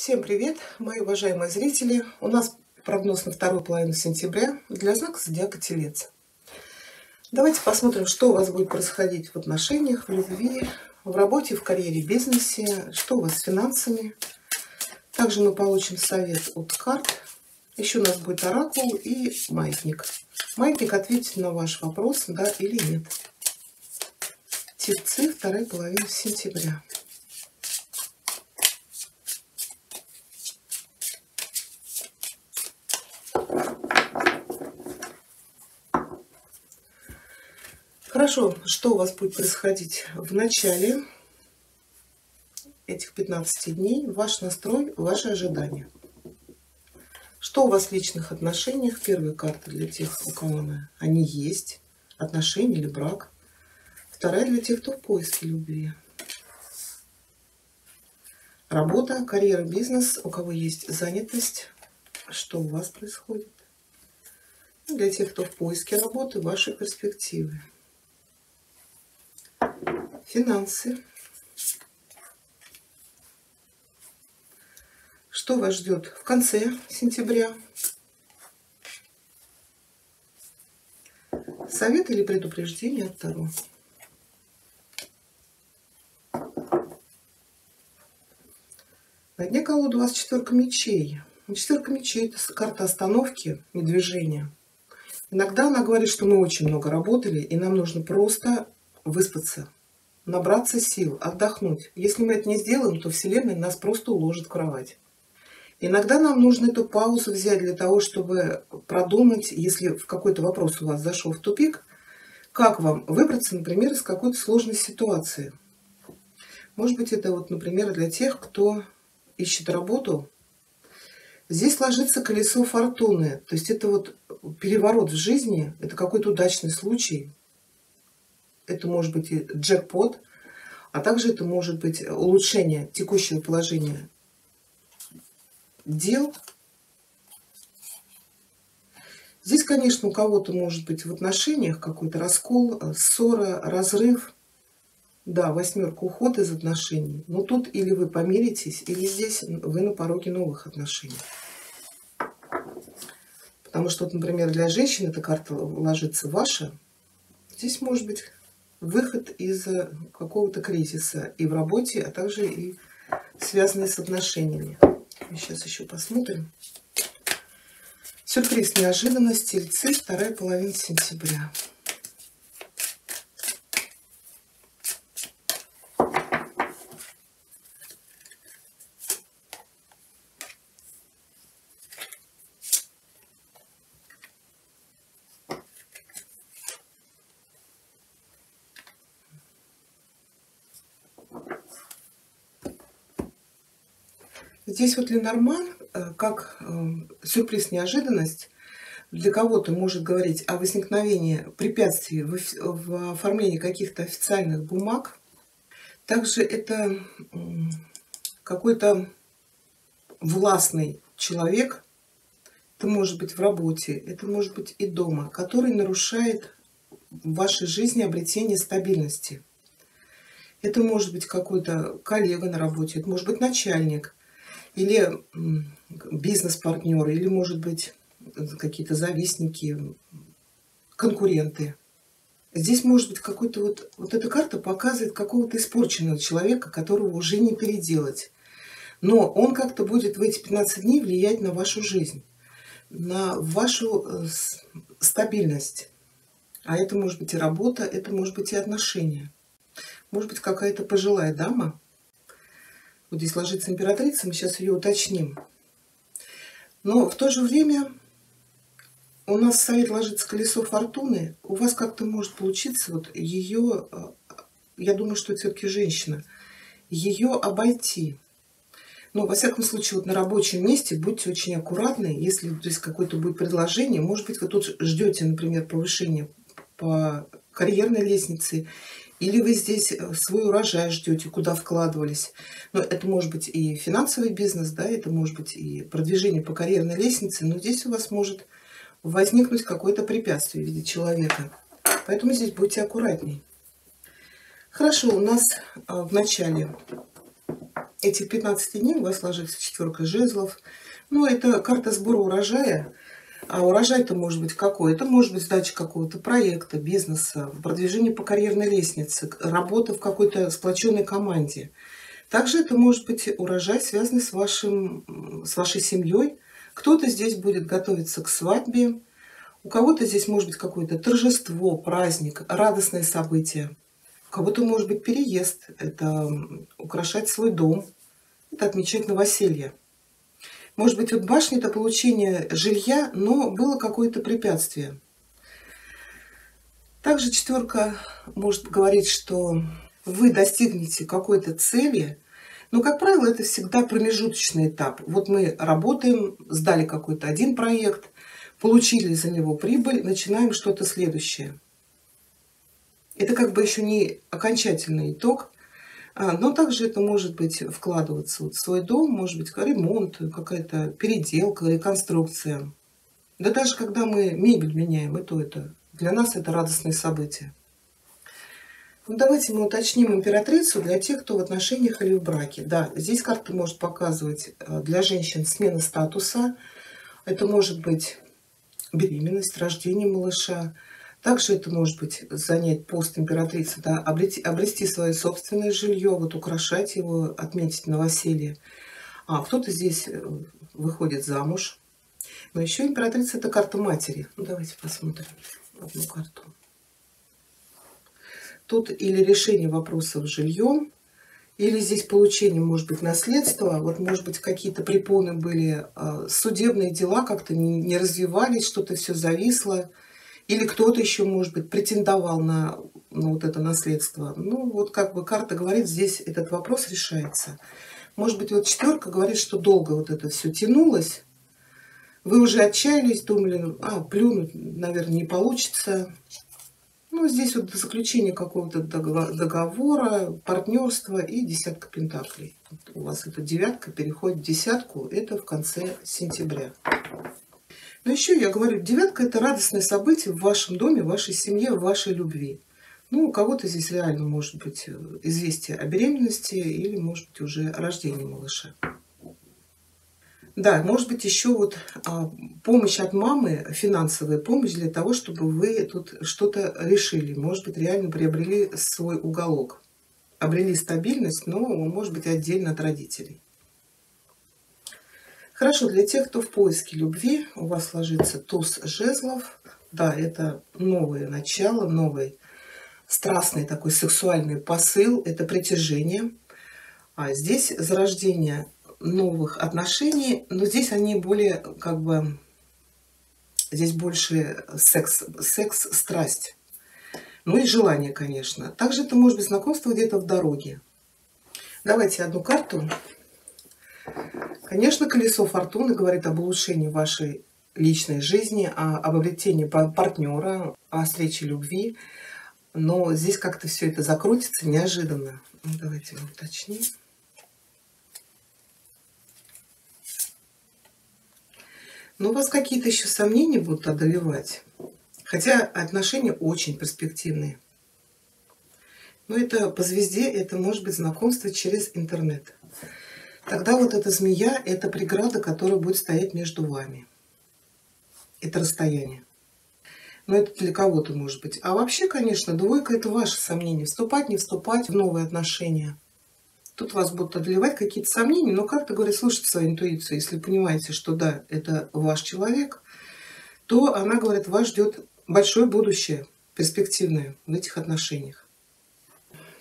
Всем привет, мои уважаемые зрители! У нас прогноз на вторую половину сентября для знака зодиака Телец. Давайте посмотрим, что у вас будет происходить в отношениях, в любви, в работе, в карьере, в бизнесе, что у вас с финансами. Также мы получим совет от карт. Еще у нас будет оракул и маятник. Маятник ответит на ваш вопрос, да или нет. Тельцы, вторая половина сентября. Хорошо, что у вас будет происходить в начале этих 15 дней? Ваш настрой, ваши ожидания. Что у вас в личных отношениях? Первая карта для тех, у кого они есть, отношения или брак. Вторая для тех, кто в поиске любви. Работа, карьера, бизнес, у кого есть занятость, что у вас происходит. И для тех, кто в поиске работы, ваши перспективы. Финансы. Что вас ждет в конце сентября? Совет или предупреждение от Таро? На дне колоды у вас четверка мечей. Четверка мечей — это карта остановки и движения. Иногда она говорит, что мы очень много работали, и нам нужно просто выспаться, набраться сил, отдохнуть. Если мы это не сделаем, то Вселенная нас просто уложит в кровать. Иногда нам нужно эту паузу взять для того, чтобы продумать, если в какой-то вопрос у вас зашел в тупик, как вам выбраться, например, из какой-то сложной ситуации. Может быть, это вот, например, для тех, кто ищет работу. Здесь ложится колесо фортуны. То есть это вот переворот в жизни, это какой-то удачный случай. Это может быть и джекпот, а также это может быть улучшение текущего положения дел. Здесь, конечно, у кого-то может быть в отношениях какой-то раскол, ссора, разрыв. Да, восьмерка — уход из отношений. Но тут или вы помиритесь, или здесь вы на пороге новых отношений. Потому что, например, для женщин эта карта ложится ваша. Здесь может быть выход из какого-то кризиса и в работе, а также и связанный с отношениями. Сейчас еще посмотрим. Сюрприз, неожиданность, Тельцы, вторая половина сентября. Здесь вот Ленорман, как сюрприз, неожиданность, для кого-то может говорить о возникновении препятствий в оформлении каких-то официальных бумаг. Также это какой-то властный человек, это может быть в работе, это может быть и дома, который нарушает в вашей жизни обретение стабильности. Это может быть какой-то коллега на работе, это может быть начальник, или бизнес-партнеры, или, может быть, какие-то завистники, конкуренты. Здесь, может быть, какой-то вот эта карта показывает какого-то испорченного человека, которого уже не переделать. Но он как-то будет в эти 15 дней влиять на вашу жизнь, на вашу стабильность. А это может быть и работа, это может быть и отношения. Может быть, какая-то пожилая дама. Вот здесь ложится императрица, мы сейчас ее уточним. Но в то же время у нас совет ложится колесо фортуны. У вас как-то может получиться вот ее, я думаю, что это все-таки женщина, ее обойти. Но, во всяком случае, вот на рабочем месте будьте очень аккуратны. Если здесь какое-то будет предложение, может быть, вы тут ждете, например, повышения по карьерной лестнице, или вы здесь свой урожай ждете, куда вкладывались. Но это может быть и финансовый бизнес, да, это может быть и продвижение по карьерной лестнице, но здесь у вас может возникнуть какое-то препятствие в виде человека. Поэтому здесь будьте аккуратней. Хорошо, у нас в начале этих 15 дней у вас ложится четверка жезлов. Ну, это карта сбора урожая. А урожай-то может быть какой? Это может быть сдача какого-то проекта, бизнеса, продвижение по карьерной лестнице, работа в какой-то сплоченной команде. Также это может быть урожай, связанный с вашей семьей. Кто-то здесь будет готовиться к свадьбе. У кого-то здесь может быть какое-то торжество, праздник, радостное событие. У кого-то может быть переезд. Это украшать свой дом. Это отмечать новоселье. Может быть, от башни это получение жилья, но было какое-то препятствие. Также четверка может говорить, что вы достигнете какой-то цели, но, как правило, это всегда промежуточный этап. Вот мы работаем, сдали какой-то один проект, получили за него прибыль, начинаем что-то следующее. Это как бы еще не окончательный итог, но также это может быть вкладываться вот в свой дом, может быть ремонт, какая-то переделка, реконструкция. Да даже когда мы мебель меняем, это для нас это радостные события. Ну, давайте мы уточним императрицу для тех, кто в отношениях или в браке. Да, здесь карта может показывать для женщин смену статуса. Это может быть беременность, рождение малыша. Также это может быть занять пост императрицы, да, обрести свое собственное жилье, вот украшать его, отметить новоселье. А кто-то здесь выходит замуж. Но еще императрица – это карта матери. Ну, давайте посмотрим одну карту. Тут или решение вопросов с жильем, или здесь получение, может быть, наследства. Вот, может быть, какие-то препоны были, судебные дела как-то не развивались, что-то все зависло. Или кто-то еще, может быть, претендовал на вот это наследство. Ну, вот как бы карта говорит, здесь этот вопрос решается. Может быть, вот четверка говорит, что долго вот это все тянулось. Вы уже отчаялись, думали, плюнуть, наверное, не получится. Ну, здесь вот заключение какого-то договора, партнерства и десятка пентаклей. Вот у вас эта девятка переходит в десятку, это в конце сентября. Но еще я говорю, девятка – это радостное событие в вашем доме, в вашей семье, в вашей любви. Ну, у кого-то здесь реально может быть известие о беременности или, может быть, уже о рождении малыша. Да, может быть, еще вот помощь от мамы, финансовая помощь для того, чтобы вы тут что-то решили. Может быть, реально приобрели свой уголок, обрели стабильность, но, может быть, отдельно от родителей. Хорошо, для тех, кто в поиске любви, у вас ложится туз жезлов. Да, это новое начало, новый страстный такой сексуальный посыл, это притяжение. А здесь зарождение новых отношений, но здесь они более, как бы, здесь больше секс, страсть. Ну и желание, конечно. Также это может быть знакомство где-то в дороге. Давайте одну карту. Конечно, колесо фортуны говорит об улучшении вашей личной жизни, об обретении партнера, о встрече любви. Но здесь как-то все это закрутится неожиданно. Давайте мы уточним. Но у вас какие-то еще сомнения будут одолевать. Хотя отношения очень перспективные. Но это по звезде, это может быть знакомство через интернет. Тогда вот эта змея – это преграда, которая будет стоять между вами. Это расстояние. Но это для кого-то может быть. А вообще, конечно, двойка – это ваши сомнения. Вступать, не вступать в новые отношения. Тут вас будут одолевать какие-то сомнения, но как-то, говорят, слушайте свою интуицию. Если понимаете, что да, это ваш человек, то она, говорит, вас ждет большое будущее, перспективное в этих отношениях.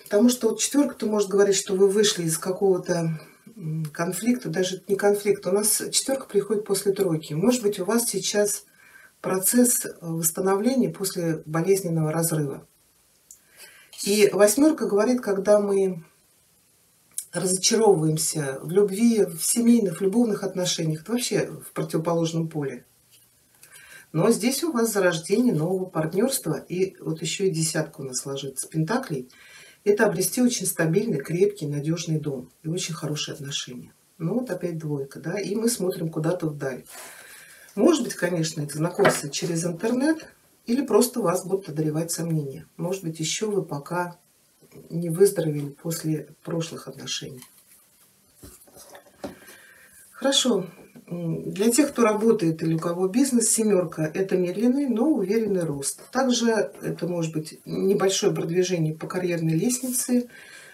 Потому что вот четверка-то может говорить, что вы вышли из какого-то конфликта, даже не конфликт. У нас четверка приходит после тройки. Может быть, у вас сейчас процесс восстановления после болезненного разрыва. И восьмерка говорит, когда мы разочаровываемся в любви, в семейных, в любовных отношениях, вообще в противоположном поле. Но здесь у вас зарождение нового партнерства, и вот еще и десятку у нас ложится пентаклей. Это обрести очень стабильный, крепкий, надежный дом и очень хорошие отношения. Ну вот опять двойка, да, и мы смотрим куда-то вдаль. Может быть, конечно, это знакомство через интернет, или просто вас будут одолевать сомнения. Может быть, еще вы пока не выздоровели после прошлых отношений. Хорошо. Для тех, кто работает или у кого бизнес, семерка – это медленный, но уверенный рост. Также это может быть небольшое продвижение по карьерной лестнице,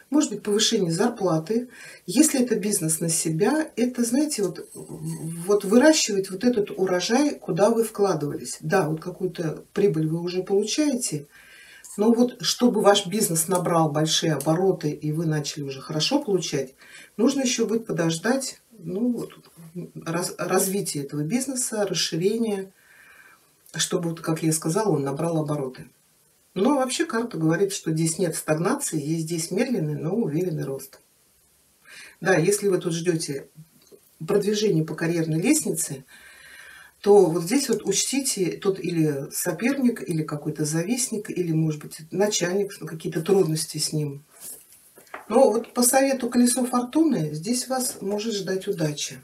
может быть повышение зарплаты. Если это бизнес на себя, это, знаете, вот выращивать вот этот урожай, куда вы вкладывались. Да, вот какую-то прибыль вы уже получаете, но вот чтобы ваш бизнес набрал большие обороты и вы начали уже хорошо получать, нужно еще будет подождать, развитие этого бизнеса, расширение, чтобы, как я сказала, он набрал обороты. Но вообще карта говорит, что здесь нет стагнации, есть здесь медленный, но уверенный рост. Да, если вы тут ждете продвижения по карьерной лестнице, то вот здесь вот учтите, тут или соперник, или какой-то завистник, или, может быть, начальник, какие-то трудности с ним. Но вот по совету колесо фортуны здесь вас может ждать удача.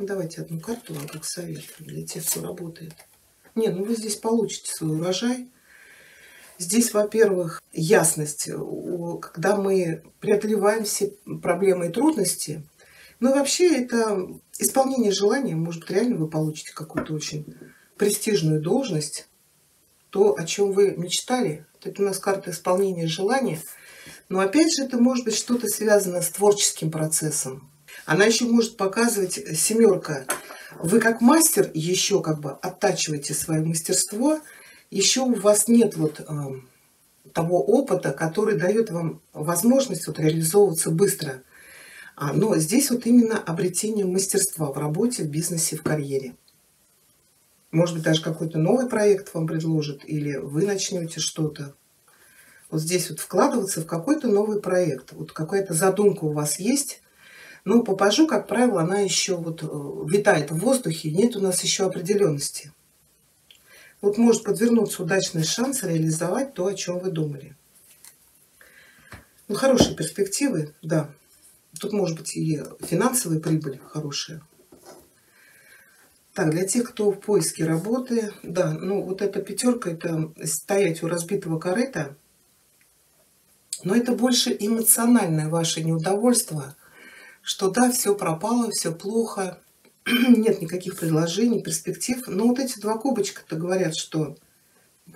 Давайте одну карту вам как совет для тех, кто работает. Вы здесь получите свой урожай. Здесь, во-первых, ясность. Когда мы преодолеваем все проблемы и трудности. Ну, вообще, это исполнение желания. Может быть, реально вы получите какую-то очень престижную должность. То, о чем вы мечтали. Это у нас карта исполнения желания. Но, опять же, это может быть что-то связано с творческим процессом. Она еще может показывать семерка. Вы как мастер еще как бы оттачиваете свое мастерство. Еще у вас нет того опыта, который дает вам возможность реализовываться быстро. Но здесь именно обретение мастерства в работе, в бизнесе, в карьере. Может быть, даже какой-то новый проект вам предложат, или вы начнете что-то. Вот здесь вкладываться в какой-то новый проект. Вот какая-то задумка у вас есть. Но попажу, как правило, она еще витает в воздухе. Нет у нас еще определенности. Может подвернуться удачный шанс реализовать то, о чем вы думали. Хорошие перспективы, да. Тут может быть и финансовая прибыль хорошая. Так, для тех, кто в поиске работы, да, эта пятерка, это стоять у разбитого корыта. Но это больше эмоциональное ваше неудовольство, что да, все пропало, все плохо, нет никаких предложений, перспектив. Но эти два кубочка-то говорят, что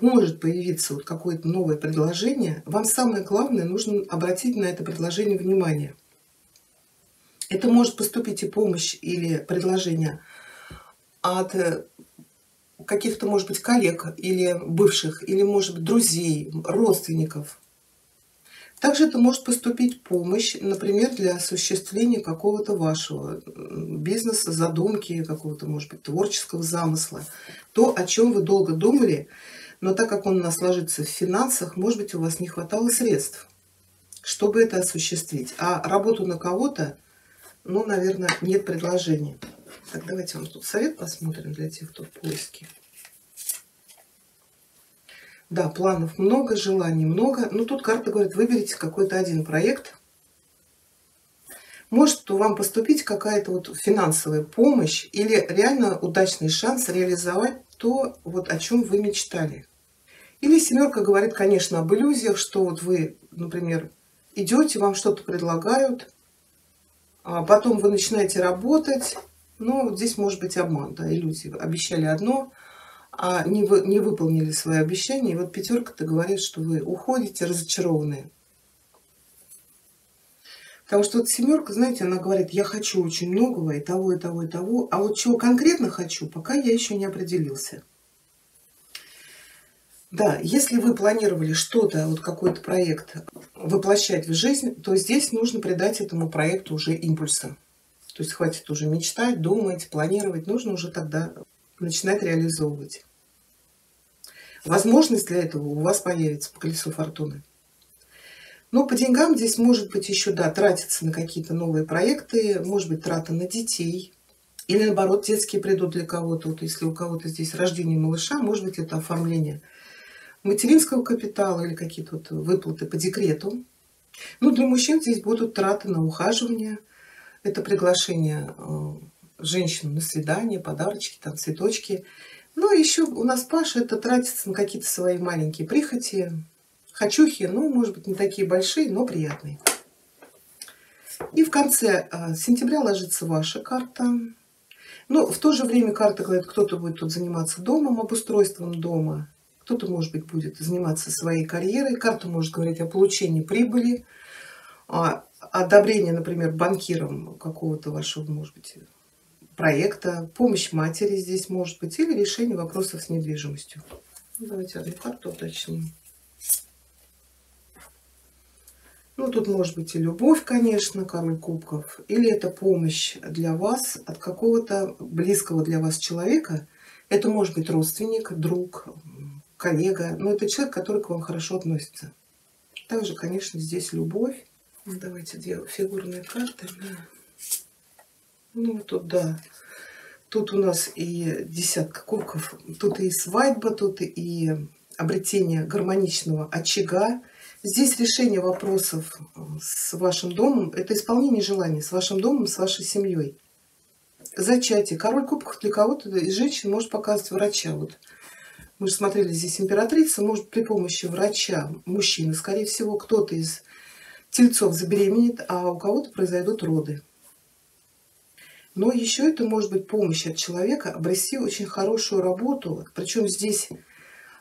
может появиться какое-то новое предложение. Вам самое главное, нужно обратить на это предложение внимание. Это может поступить и помощь, или предложение от каких-то, может быть, коллег, или бывших, или, может быть, друзей, родственников. Также это может поступить помощь, например, для осуществления какого-то вашего бизнеса, задумки, какого-то, может быть, творческого замысла. То, о чем вы долго думали, но так как он у нас ложится в финансах, может быть, у вас не хватало средств, чтобы это осуществить. А работу на кого-то, наверное, нет предложения. Так, давайте вам тут совет посмотрим для тех, кто в поиске. Да, планов много, желаний много. Но тут карта говорит, выберите какой-то один проект. Может вам поступить какая-то финансовая помощь или реально удачный шанс реализовать то, о чем вы мечтали. Или семерка говорит, конечно, об иллюзиях, что вы, например, идете, вам что-то предлагают, а потом вы начинаете работать. Но здесь может быть обман, да, иллюзии. Обещали одно, а не выполнили свои обещания. И пятерка-то говорит, что вы уходите разочарованные. Потому что семерка, знаете, она говорит, я хочу очень многого, и того, и того, и того. А чего конкретно хочу, пока я еще не определился. Да, если вы планировали что-то, какой-то проект воплощать в жизнь, то здесь нужно придать этому проекту уже импульса. То есть хватит уже мечтать, думать, планировать. Нужно уже тогда начинать реализовывать. Возможность для этого у вас появится по колесу фортуны. Но по деньгам здесь может быть еще, да, тратиться на какие-то новые проекты, может быть, трата на детей. Или наоборот, детские придут для кого-то. Если у кого-то здесь рождение малыша, может быть, это оформление материнского капитала или какие-то выплаты по декрету. Для мужчин здесь будут траты на ухаживание. Это приглашение женщину на свидание, подарочки, там, цветочки. Но еще у нас Паша это тратится на какие-то свои маленькие прихоти, хочухи, может быть, не такие большие, но приятные. И в конце сентября ложится ваша карта. Но в то же время карта говорит, кто-то будет тут заниматься домом, обустройством дома. Кто-то, может быть, будет заниматься своей карьерой. Карта может говорить о получении прибыли, одобрении, например, банкиром какого-то вашего, может быть, проекта, помощь матери здесь может быть, или решение вопросов с недвижимостью. Давайте одну карту уточним. Ну, тут может быть и любовь, конечно, король кубков, или это помощь для вас от какого-то близкого для вас человека. Это может быть родственник, друг, коллега, но это человек, который к вам хорошо относится. Также, конечно, здесь любовь. Давайте две фигурные карты. Ну, тут, да, тут у нас и десятка кубков, тут и свадьба, тут и обретение гармоничного очага. Здесь решение вопросов с вашим домом, это исполнение желаний с вашим домом, с вашей семьей. Зачатие. Король кубков для кого-то из женщин может показывать врача. Вот мы же смотрели здесь императрица, может при помощи врача, мужчины, скорее всего, кто-то из тельцов забеременеет, а у кого-то произойдут роды. Но еще это может быть помощь от человека обрести очень хорошую работу. Причем здесь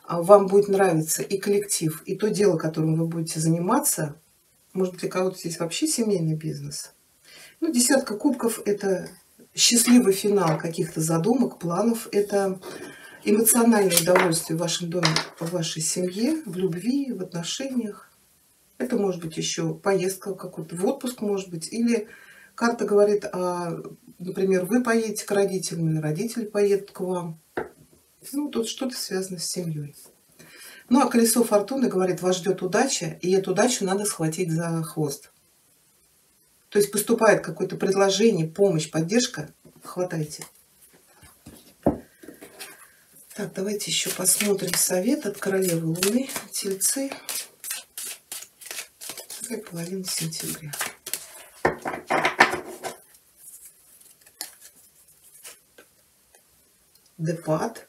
вам будет нравиться и коллектив, и то дело, которым вы будете заниматься. Может быть, для кого-то здесь вообще семейный бизнес. Ну, десятка кубков – это счастливый финал каких-то задумок, планов. Это эмоциональное удовольствие в вашем доме, в вашей семье, в любви, в отношениях. Это может быть еще поездка какой-то в отпуск, может быть, или... Карта говорит, например, вы поедете к родителям, родители поедут к вам. Ну, тут что-то связано с семьей. Ну, а колесо фортуны говорит, вас ждет удача, и эту удачу надо схватить за хвост. То есть поступает какое-то предложение, помощь, поддержка, хватайте. Так, давайте еще посмотрим совет от королевы Луны, Тельцы. Вторая половина сентября. Депад.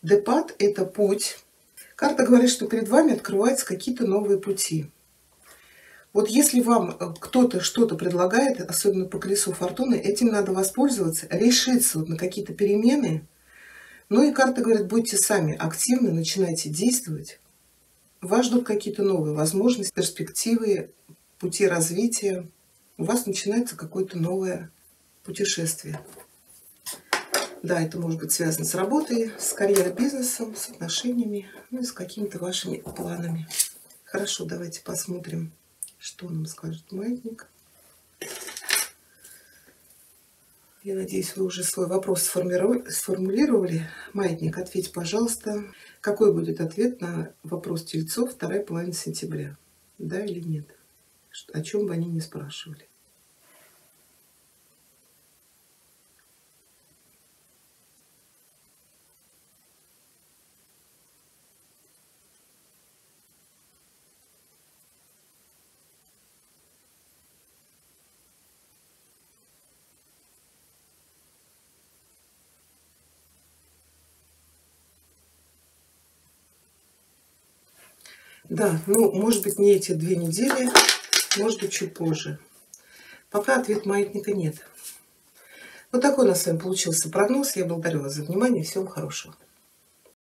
Депад – это путь. Карта говорит, что перед вами открываются какие-то новые пути. Вот если вам кто-то что-то предлагает, особенно по колесу фортуны, этим надо воспользоваться, решиться вот на какие-то перемены. Ну и карта говорит, будьте сами активны, начинайте действовать. Вас ждут какие-то новые возможности, перспективы, пути развития. У вас начинается какое-то новое путешествие. Да, это может быть связано с работой, с карьерой, бизнесом, с отношениями, ну и с какими-то вашими планами. Хорошо, давайте посмотрим, что нам скажет маятник. Я надеюсь, вы уже свой вопрос сформулировали. Маятник, ответь, пожалуйста, какой будет ответ на вопрос тельцов вторая половина сентября? Да или нет? О чем бы они ни спрашивали. Да, ну, может быть, не эти 2 недели, может быть, чуть позже. Пока ответ маятника нет. Вот такой у нас с вами получился прогноз. Я благодарю вас за внимание. Всего хорошего.